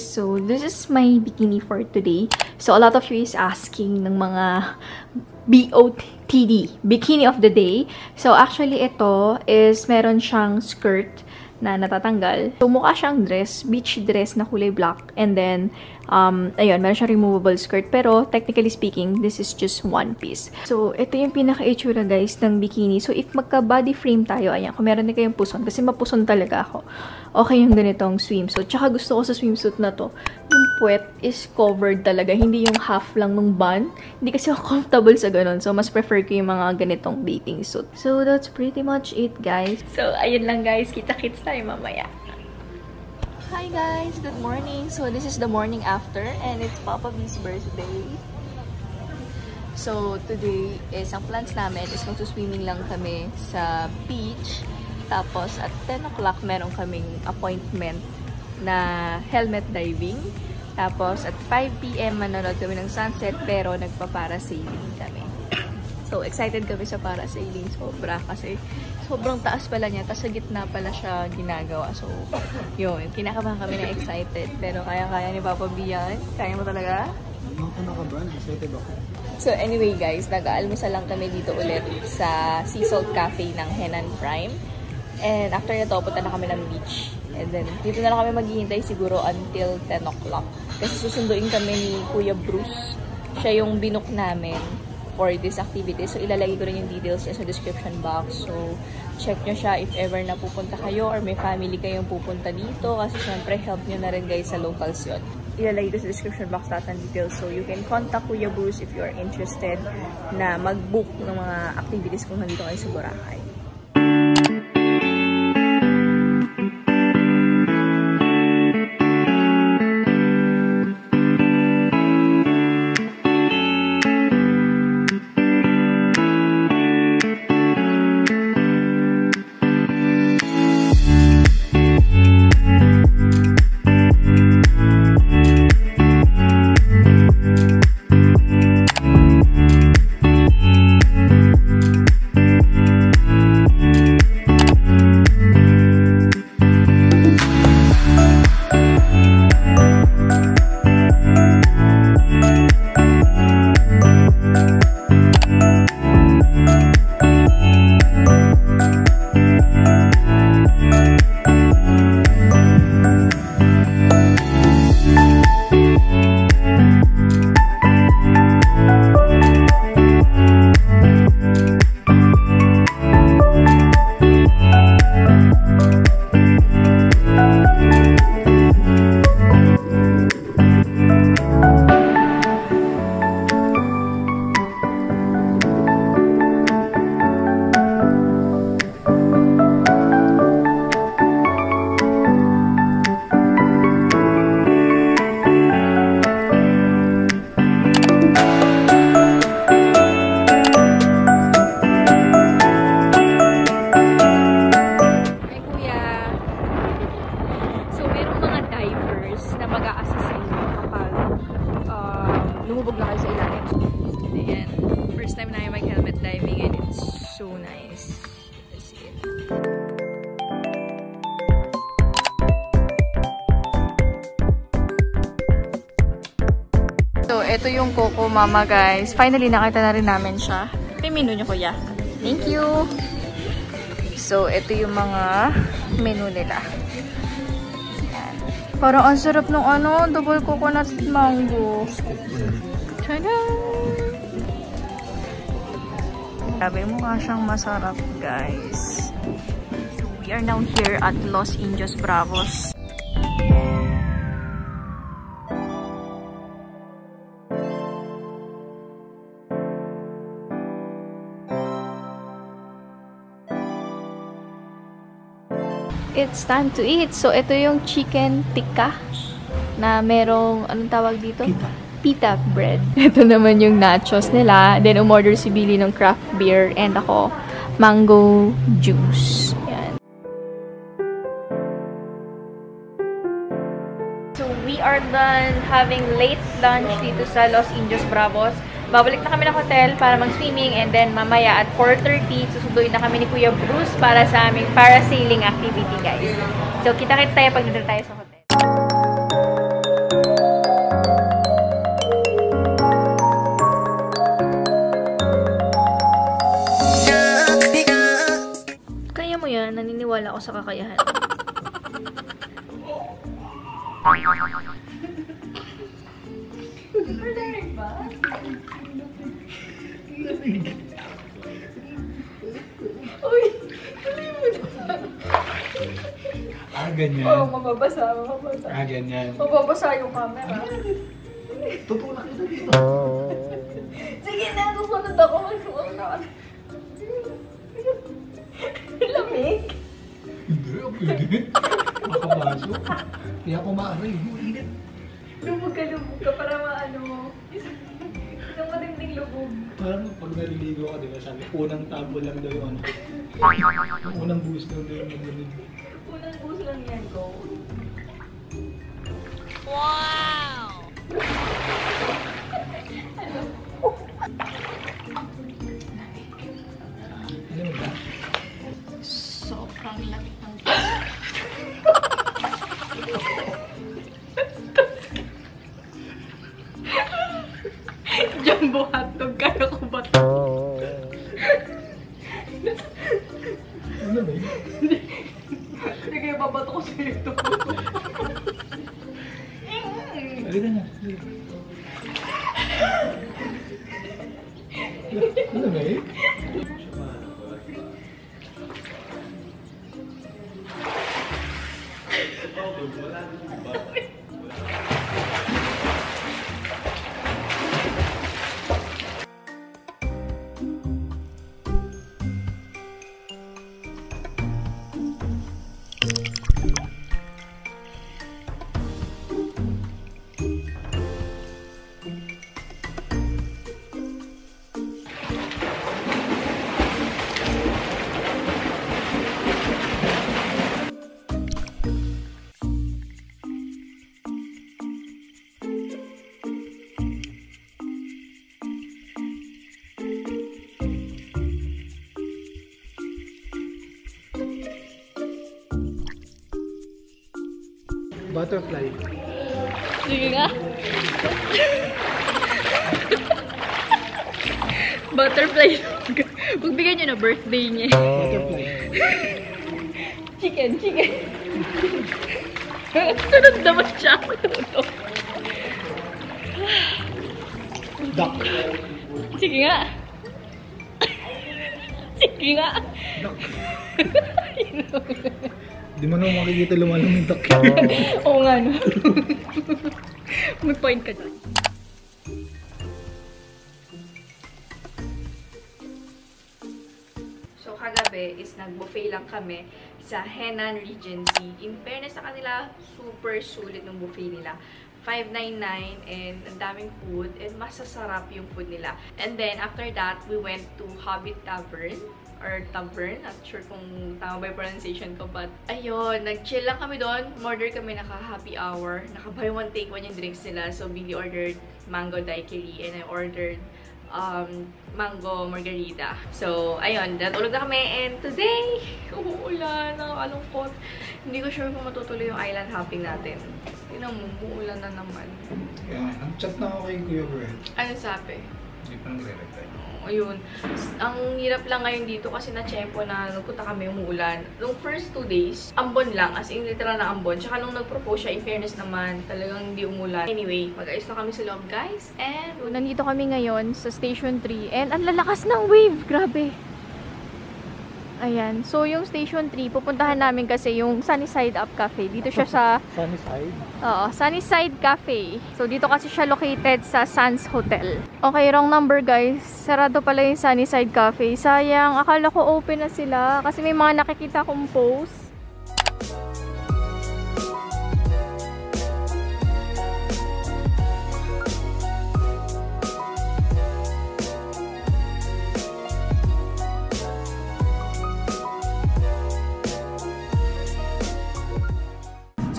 guys, so this is my bikini for today. So a lot of you is asking ng mga BOTD, bikini of the day. So actually ito is meron siyang skirt na natatanggal. So mukha siyang dress, beach dress na kulay black, and then ayun, meron siyang removable skirt, pero technically speaking, this is just one piece. So ito yung pinaka-itsura guys ng bikini. So if magka-body frame tayo, ayan, kung meron na kayong puson, kasi mapuson talaga ako, okay yung ganitong swimsuit. Tsaka gusto ko sa swimsuit na to, yung puwet is covered talaga, hindi yung half lang nung bun. Hindi kasi ako comfortable sa ganun, so mas prefer ko yung mga ganitong bathing suit. So that's pretty much it guys. So ayun lang guys, kita-kits mamaya. Hi guys, good morning. So this is the morning after, and it's Papa B's birthday. So today is ang plans namin is mag-swimming lang kami sa beach. Tapos at 10 o'clock meron kaming appointment na helmet diving. Tapos at 5 PM manonood kami ng sunset, pero nagpa-parasailing kami. So excited kami sa parasailing, sobra, kasi sobrang taas pala niya, tapos sa gitna pala siya ginagawa. So yun, kinakabahan kami na excited, pero kaya-kaya ni Papa B yan. Kaya mo talaga? Excited ako. So anyway guys, nag-aalmusal lang kami dito ulit sa Sea Salt Cafe ng Henan Prime. And after nito, punta na kami ng beach. And then dito na lang kami maghihintay siguro until 10 o'clock. Kasi susunduin kami ni Kuya Bruce. Siya yung binook namin for this activity. So, ilalagay ko rin yung details niya sa description box. So, check nyo siya if ever na pupunta kayo or may family kayong pupunta dito. Kasi syempre, help nyo na rin guys sa locals yun. Ilalagay ko sa description box lahat ng details. So, you can contact Kuya Bruce if you are interested na mag-book ng mga activities kung nandito kayo sa Boracay. So, ito yung Coco Mama, guys. Finally, nakita na rin namin siya. Ito yung menu niyo, kuya. Thank you! So, ito yung mga menu nila. Ayan. Parang ang sarap nung ano, double coconut mango. Tada! Sabi mo nga siyang masarap, guys. So, we are now here at Los Indios Bravos. It's time to eat. So, ito yung chicken tikka na merong, anong tawag dito? Pita bread. Ito naman yung nachos nila. Then, umorder si Billy ng craft beer and ako, mango juice. Yan. So, we are done having late lunch dito sa Los Indios Bravos. Babalik na kami ng hotel para mag-swimming, and then mamaya at 4:30 susunduin na kami ni Kuya Bruce para sa aming parasailing activity guys. So kita-kits tayo pag nandito tayo sa hotel. kaya naniniwala ako sa kakayahan. Uy! Tuloy mo na! Ah, ganyan. Oo, mababasa, mababasa. Ah, ganyan. Mababasa yung camera. Totoo na kita dito. Sige na, susunod ako. Susunod na ako. Lamig? Hindi, pwede. Makabaso. Kaya ako maaray. Init. Lubog ka para maano. Isang matinding lubog. Parang pag naliligo ka, di ba sabi, unang tabo lang daw yung ano. Unang buhos lang daw yung naliligo. Unang buhos lang yan, go. Wow! Ano? Ano ba? Sobrang lapit ng jumbo hotdog, kaya ko ba? Ano ba yun? Hindi kayo babato ko sa'yo ito. Halika na. Ano ba yun? Butterfly. Sige nga. Butterfly. Huwag bigyan nyo na birthday niya. Butterfly. Chicken, chicken. Sunod naman siya. Duck. Sige nga. Sige nga. Duck. Di mo naman makikita lumalang yung takya. Oo nga, no? May point ka dyan. So, kagabi is nag-buffet lang kami sa Henan Regency. In fairness sa kanila, super sulit ng buffet nila. $5.99 and ang daming food and masasarap yung food nila. And then, after that, we went to Hobbit Tavern or Tavern. Not sure kung tama ba yung pronunciation ko, but ayun, nag-chill lang kami doon. Order kami, naka-happy hour. Naka-buy one, take one yung drinks nila. So, Billy ordered mango daiquiri and I ordered mango margarita. So, ayun, natulog na kami and today, uulan, nakakalungkot. Hindi ko sure kung matutuloy yung island hopping natin. Tignan mo, uulan na naman. Yeah, ang chat na ako kay Kuya Bruce. Ano sabi? Hindi pa nagre-reply. Ayun. Ang hirap lang ngayon dito kasi na-tsempo na nagpunta kami umuulan. Nung first 2 days, ambon lang. As in, literal na ambon. Tsaka nung nag-propose siya, in fairness naman, talagang hindi umulan. Anyway, mag-ayos na kami sa loob, guys. And nandito kami ngayon sa Station 3. And ang lalakas ng wave! Grabe! Ayan. So, yung Station 3, pupuntahan namin kasi yung Sunnyside Cafe. Dito siya sa... Sunnyside? Oo. Sunnyside Cafe. So, dito kasi siya located sa Sans Hotel. Okay, wrong number guys. Sarado pala yung Sunnyside Cafe. Sayang, akala ko open na sila kasi may mga nakikita kong post.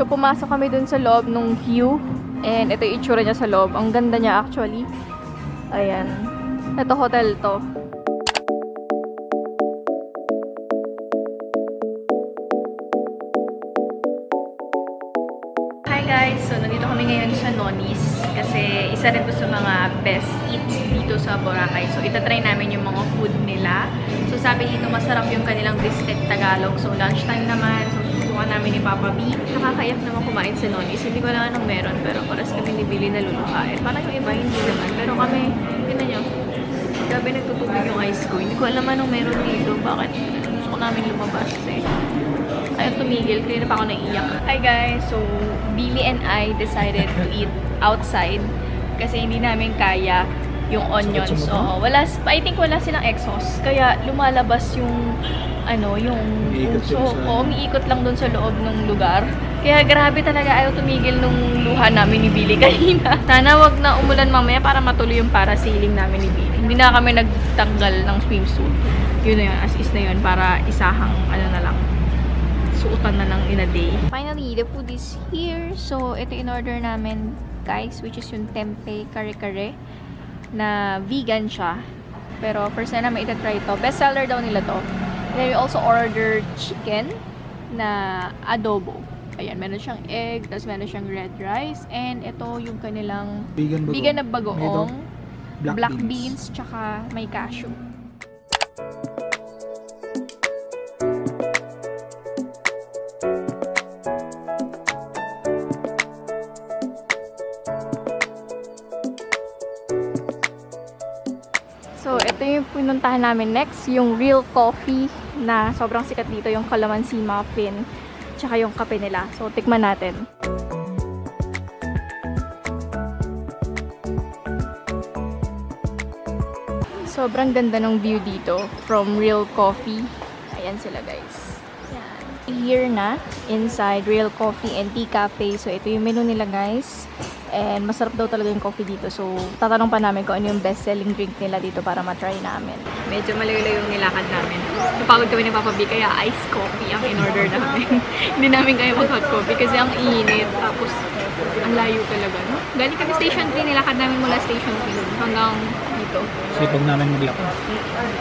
So, pumasok kami dun sa loob nung queue. And ito yung itsura niya sa loob. Ang ganda niya actually. Ayan. Ito, hotel to. Hi guys! So, nandito kami ngayon sa Nonis kasi isa rin po sa mga best eats dito sa Boracay. So, itatry namin yung mga food nila. So, sabi dito masarap yung kanilang brisket Tagalog. So, lunchtime naman. So, susubukan namin ni Papa B. Nakakayak naman kumain sa Nonis. Hindi ko lang anong meron, pero oras kami nibili na lulukain. Parang yung iba hindi naman. Pero kami, tignan nyo. Gabi nagtutubig yung ice ko. Hindi ko alam anong meron dito. Bakit? Gusto ko namin lumabas eh. Ayun, tumigil. Kaya na pa ako naiyak. Hi guys! So, Billy and I decided to eat outside kasi hindi namin kaya yung onions. Oo, wala, I think wala silang exhaust. Kaya lumalabas yung, ano, yung puso ko. Umiikot lang dun sa loob ng lugar. Kaya grabe talaga. Ayaw tumigil nung luha namin ni Billy kanina. Sana wag na umulan mamaya para matuloy yung parasailing namin ni Billy. Hindi na kami nagtanggal ng swimsuit. Yun na yun. As is na yun. Para isahang, ano na lang, suotan na lang in a day. Finally, the food is here. So, ito in-order namin, guys, which is yung tempeh kare-kare na vegan siya. Pero, first na namin itatry ito. Best seller daw nila to. And then, we also ordered chicken na adobo. Ayan, meron siyang egg, tapos meron siyang red rice, and ito yung kanilang vegan na bagoong, black beans, tsaka may cashew. Pinuntahan namin next yung Real Coffee na sobrang sikat dito, yung calamansi muffin tsaka yung kape nila. So, tikman natin. Sobrang ganda ng view dito from Real Coffee. Ayan sila guys. Ayan. Here na inside Real Coffee and Tea Cafe. So, ito yung menu nila guys. And masarap daw talaga yung coffee dito. So, tatanong pa namin kung ano yung best-selling drink nila dito para matry namin. Medyo malayo-layo yung nilakad namin. Napagod kami ng Papa B, kaya iced coffee ang in-order namin. Hindi namin kaya mag-hot coffee kasi ang init. Tapos, ang layo talaga. No? Galing kami Station 3, nilakad namin mula Station 3 hanggang dito. Sipag namin maglakad.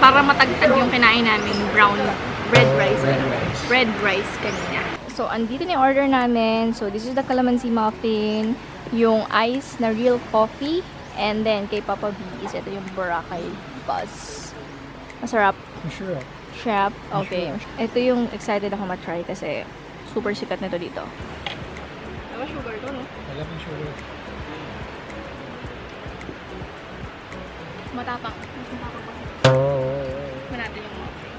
Para matagtag yung kinain namin, brown bread rice kanina. So, andito na yung order namin. So, this is the calamansi muffin, yung ice na Real Coffee, and then kay Papa B is ito yung Boracay Buzz. Masarap. Masarap. Sharp. Okay. Ito yung excited ako matry kasi super sikat nito dito. Wala sugar to, no? Wala pang sugar. Matapak. Mas matapak pa. Manatili yung muffin.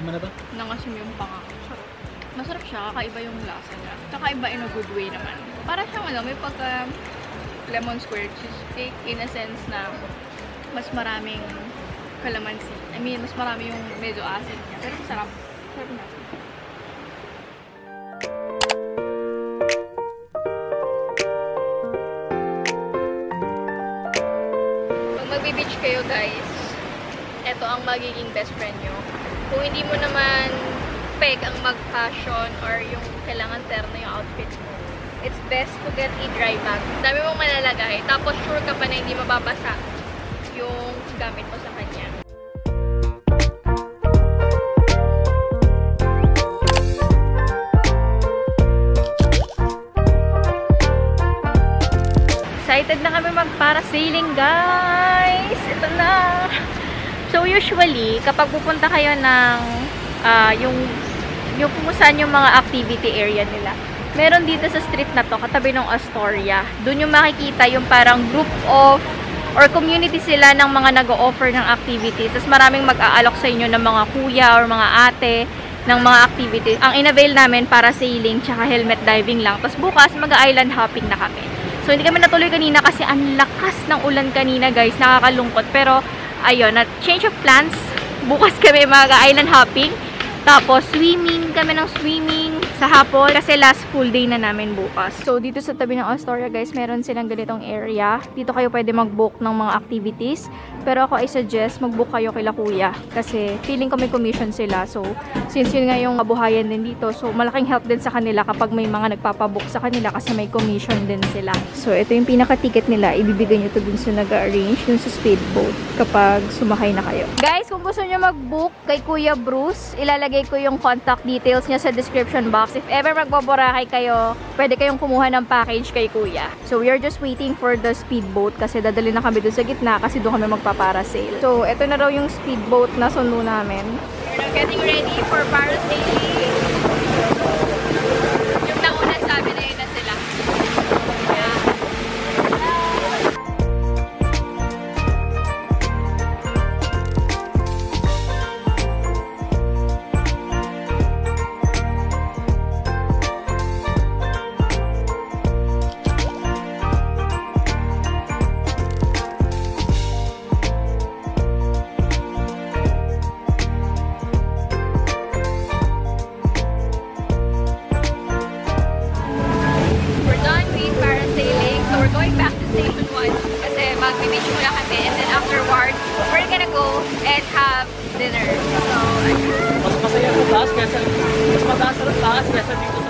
Naman na ba? Nangasim yung panga. Masarap siya, kakaiba yung lasa niya. Kakaiba in a good way naman. Para siyang ano, may pagka lemon square cheesecake in a sense na mas maraming calamansi. I mean, mas marami yung medyo asin niya. Pero masarap. Masarap na. Pag magbe-beach kayo guys, ito ang magiging best friend nyo. Kung hindi mo naman peg ang mag-fashion or yung kailangan terno yung outfit mo, it's best to get a dry bag. Dami mong malalagay. Tapos sure ka pa na hindi mababasa yung gamit mo sa kanya. Excited na kami mag-parasailing guys! Ito na! So, usually, kapag pupunta kayo ng yung pumusan yung mga activity area nila, meron dito sa street na to, katabi ng Astoria. Doon yung makikita yung parang group of or community sila ng mga nag-o-offer ng activities. Tapos maraming mag-aalok sa inyo ng mga kuya or mga ate ng mga activities. Ang inavail namin para sailing tsaka helmet diving lang. Tapos bukas, mag-island hopping na kami. So, hindi kami natuloy kanina kasi ang lakas ng ulan kanina guys. Nakakalungkot. Pero, ayun, na change of plans. Bukas kami mag-island hopping. Tapos, swimming. Kami ng swimming. sa hapon kasi last full day na namin bukas. So dito sa tabi ng Astoria guys, meron silang ganitong area. Dito kayo pwede mag-book ng mga activities. Pero ako I suggest mag-book kayo kila Kuya kasi feeling ko may commission sila. So since yun nga yung kabuhayan din dito, so malaking help din sa kanila kapag may mga nagpapabook sa kanila kasi may commission din sila. So ito yung pinaka-ticket nila. Ibibigay nyo to dun sa nag-arrange dun sa speedboat kapag sumakay na kayo. Guys, kung gusto nyo mag-book kay Kuya Bruce, ilalagay ko yung contact details niya sa description box. If ever magbo-Boracay kayo, pwede kayong kumuha ng package kay Kuya. So we are just waiting for the speedboat kasi dadalhin na kami doon sa gitna kasi doon kami magpaparasail. So eto na raw yung speedboat na sundo namin. We're getting ready for parasailing. Yung naunang sabi na yun na sila. Mas mataas na taas kaysa dito sa